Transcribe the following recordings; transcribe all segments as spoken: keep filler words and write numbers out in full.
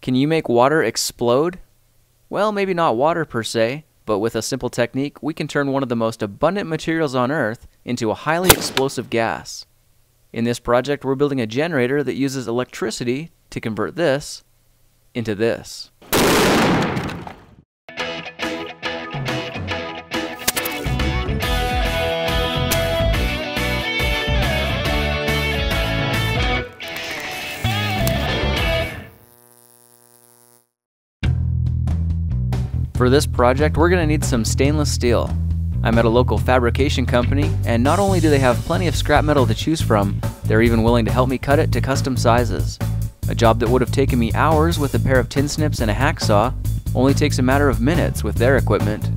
Can you make water explode? Well, maybe not water per se, but with a simple technique, we can turn one of the most abundant materials on Earth into a highly explosive gas. In this project, we're building a generator that uses electricity to convert this into this. For this project, we're going to need some stainless steel. I'm at a local fabrication company, and not only do they have plenty of scrap metal to choose from, they're even willing to help me cut it to custom sizes. A job that would have taken me hours with a pair of tin snips and a hacksaw only takes a matter of minutes with their equipment.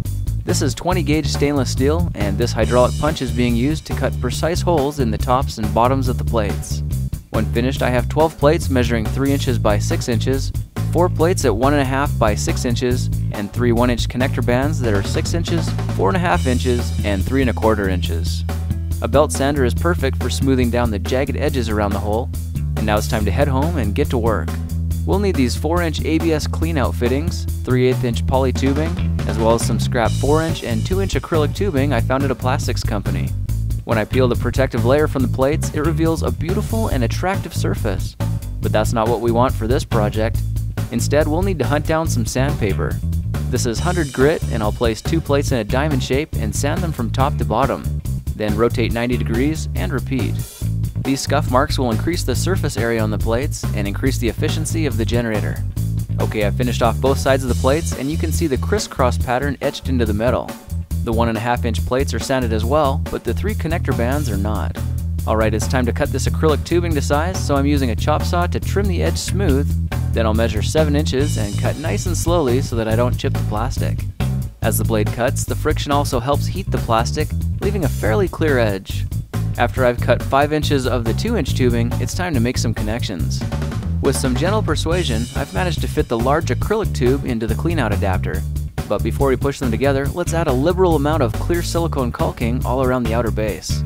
This is twenty gauge stainless steel, and this hydraulic punch is being used to cut precise holes in the tops and bottoms of the plates. When finished, I have twelve plates measuring three inches by six inches, four plates at one and a half by six inches, and three one inch connector bands that are six inches, four and a half inches, and three and a quarter inches. A belt sander is perfect for smoothing down the jagged edges around the hole, and now it's time to head home and get to work. We'll need these four inch A B S cleanout fittings, three eighths inch poly tubing, as well as some scrap four inch and two inch acrylic tubing I found at a plastics company. When I peel the protective layer from the plates, it reveals a beautiful and attractive surface. But that's not what we want for this project. Instead, we'll need to hunt down some sandpaper. This is one hundred grit, and I'll place two plates in a diamond shape and sand them from top to bottom. Then rotate ninety degrees and repeat. These scuff marks will increase the surface area on the plates and increase the efficiency of the generator. Okay, I finished off both sides of the plates, and you can see the crisscross pattern etched into the metal. The one and a half inch plates are sanded as well, but the three connector bands are not. Alright, it's time to cut this acrylic tubing to size, so I'm using a chop saw to trim the edge smooth. Then I'll measure seven inches and cut nice and slowly so that I don't chip the plastic. As the blade cuts, the friction also helps heat the plastic, leaving a fairly clear edge. After I've cut five inches of the two inch tubing, it's time to make some connections. With some gentle persuasion, I've managed to fit the large acrylic tube into the cleanout adapter. But before we push them together, let's add a liberal amount of clear silicone caulking all around the outer base.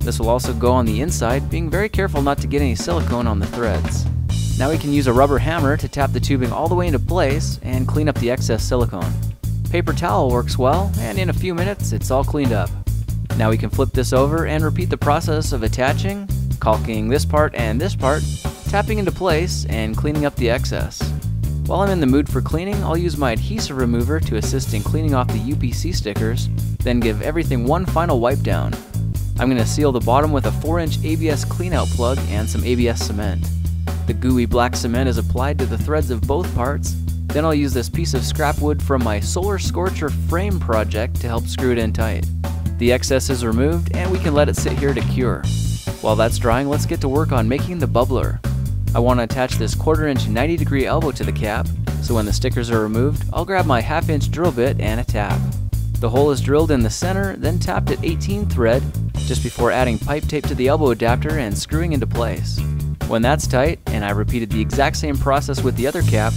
This will also go on the inside, being very careful not to get any silicone on the threads. Now we can use a rubber hammer to tap the tubing all the way into place and clean up the excess silicone. Paper towel works well, and in a few minutes it's all cleaned up. Now we can flip this over and repeat the process of attaching, caulking this part and this part, tapping into place, and cleaning up the excess. While I'm in the mood for cleaning, I'll use my adhesive remover to assist in cleaning off the U P C stickers, then give everything one final wipe down. I'm going to seal the bottom with a four inch A B S cleanout plug and some A B S cement. The gooey black cement is applied to the threads of both parts. Then I'll use this piece of scrap wood from my Solar Scorcher frame project to help screw it in tight. The excess is removed, and we can let it sit here to cure. While that's drying, let's get to work on making the bubbler. I want to attach this quarter inch ninety degree elbow to the cap, so when the stickers are removed, I'll grab my half inch drill bit and a tap. The hole is drilled in the center, then tapped at eighteen thread, just before adding pipe tape to the elbow adapter and screwing into place. When that's tight, and I repeated the exact same process with the other cap,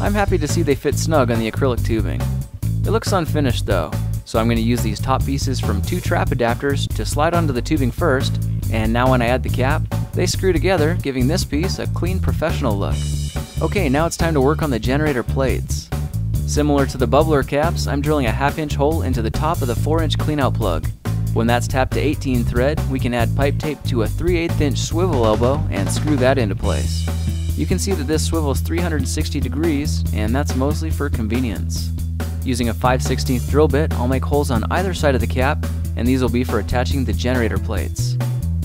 I'm happy to see they fit snug on the acrylic tubing. It looks unfinished though, so I'm going to use these top pieces from two trap adapters to slide onto the tubing first, and now when I add the cap, they screw together, giving this piece a clean professional look. Okay, now it's time to work on the generator plates. Similar to the bubbler caps, I'm drilling a half inch hole into the top of the four inch cleanout plug. When that's tapped to eighteen thread, we can add pipe tape to a three eighths inch swivel elbow and screw that into place. You can see that this swivels three hundred sixty degrees, and that's mostly for convenience. Using a five sixteenths drill bit, I'll make holes on either side of the cap, and these will be for attaching the generator plates.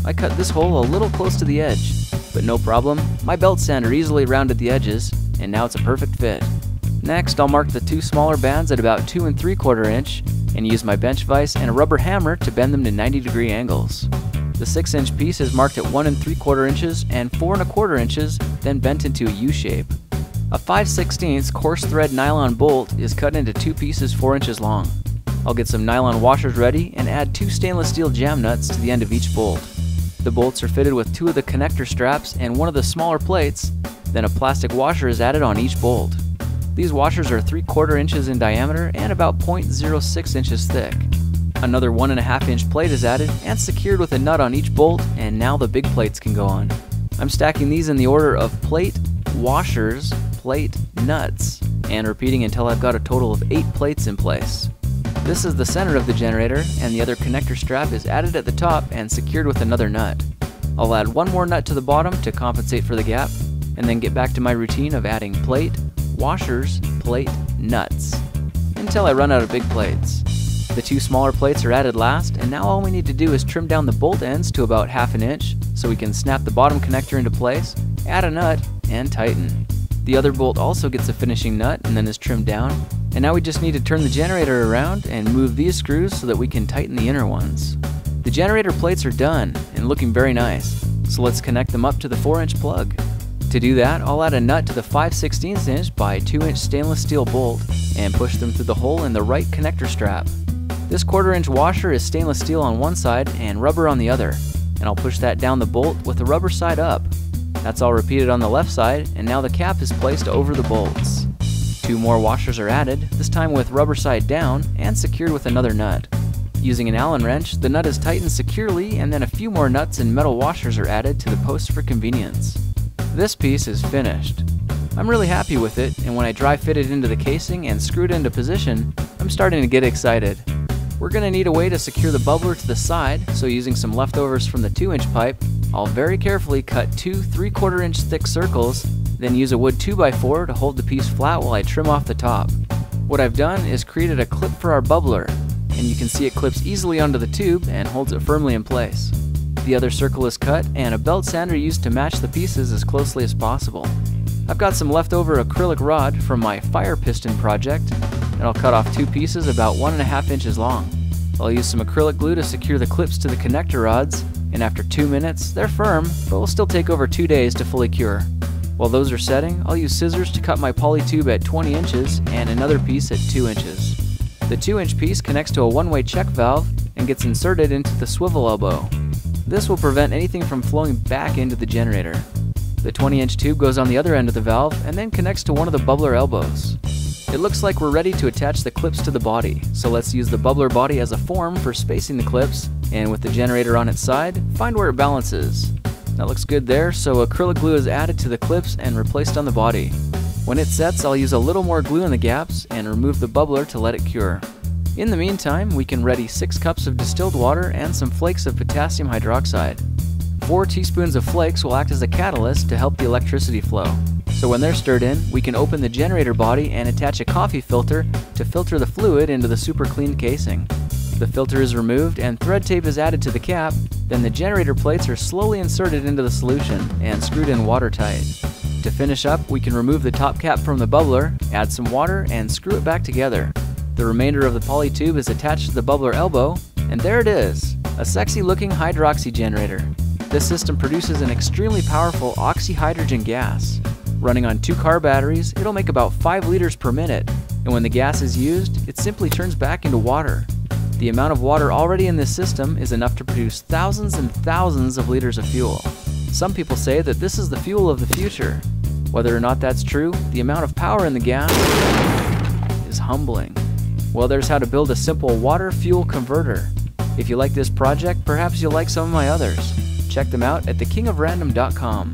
I cut this hole a little close to the edge, but no problem, my belt sander easily rounded the edges, and now it's a perfect fit. Next, I'll mark the two smaller bands at about two and three quarter inch, and use my bench vise and a rubber hammer to bend them to ninety degree angles. The six inch piece is marked at one and three quarter inches and four and a quarter inches, then bent into a U shape. A five sixteenths coarse thread nylon bolt is cut into two pieces four inches long. I'll get some nylon washers ready and add two stainless steel jam nuts to the end of each bolt. The bolts are fitted with two of the connector straps and one of the smaller plates, then a plastic washer is added on each bolt. These washers are three quarter inches in diameter and about zero point zero six inches thick. Another one and a half inch plate is added and secured with a nut on each bolt, and now the big plates can go on. I'm stacking these in the order of plate, washers, plate, nuts, and repeating until I've got a total of eight plates in place. This is the center of the generator, and the other connector strap is added at the top and secured with another nut. I'll add one more nut to the bottom to compensate for the gap, and then get back to my routine of adding plate, washers, plate, nuts, until I run out of big plates. The two smaller plates are added last, and now all we need to do is trim down the bolt ends to about half an inch so we can snap the bottom connector into place, add a nut, and tighten. The other bolt also gets a finishing nut and then is trimmed down, and now we just need to turn the generator around and move these screws so that we can tighten the inner ones. The generator plates are done and looking very nice, so let's connect them up to the four inch plug. To do that, I'll add a nut to the five sixteenths inch by two inch stainless steel bolt and push them through the hole in the right connector strap. This quarter inch washer is stainless steel on one side and rubber on the other, and I'll push that down the bolt with the rubber side up. That's all repeated on the left side, and now the cap is placed over the bolts. Two more washers are added, this time with rubber side down and secured with another nut. Using an Allen wrench, the nut is tightened securely, and then a few more nuts and metal washers are added to the posts for convenience. This piece is finished. I'm really happy with it, and when I dry fit it into the casing and screw it into position, I'm starting to get excited. We're going to need a way to secure the bubbler to the side, so using some leftovers from the two inch pipe, I'll very carefully cut two three quarter inch thick circles, then use a wood two by four to hold the piece flat while I trim off the top. What I've done is created a clip for our bubbler, and you can see it clips easily onto the tube and holds it firmly in place. The other circle is cut, and a belt sander used to match the pieces as closely as possible. I've got some leftover acrylic rod from my fire piston project, and I'll cut off two pieces about one and a half inches long. I'll use some acrylic glue to secure the clips to the connector rods, and after two minutes, they're firm, but will still take over two days to fully cure. While those are setting, I'll use scissors to cut my poly tube at twenty inches and another piece at two inches. The two inch piece connects to a one-way check valve and gets inserted into the swivel elbow. This will prevent anything from flowing back into the generator. The twenty inch tube goes on the other end of the valve and then connects to one of the bubbler elbows. It looks like we're ready to attach the clips to the body, so let's use the bubbler body as a form for spacing the clips, and with the generator on its side, find where it balances. That looks good there, so acrylic glue is added to the clips and replaced on the body. When it sets, I'll use a little more glue in the gaps and remove the bubbler to let it cure. In the meantime, we can ready six cups of distilled water and some flakes of potassium hydroxide. Four teaspoons of flakes will act as a catalyst to help the electricity flow. So when they're stirred in, we can open the generator body and attach a coffee filter to filter the fluid into the super clean casing. The filter is removed and thread tape is added to the cap, then the generator plates are slowly inserted into the solution and screwed in watertight. To finish up, we can remove the top cap from the bubbler, add some water, and screw it back together. The remainder of the poly tube is attached to the bubbler elbow, and there it is, a sexy looking hydroxy generator. This system produces an extremely powerful oxyhydrogen gas. Running on two car batteries, it'll make about five liters per minute, and when the gas is used, it simply turns back into water. The amount of water already in this system is enough to produce thousands and thousands of liters of fuel. Some people say that this is the fuel of the future. Whether or not that's true, the amount of power in the gas is humbling. Well, there's how to build a simple water-fuel converter. If you like this project, perhaps you'll like some of my others. Check them out at the king of random dot com.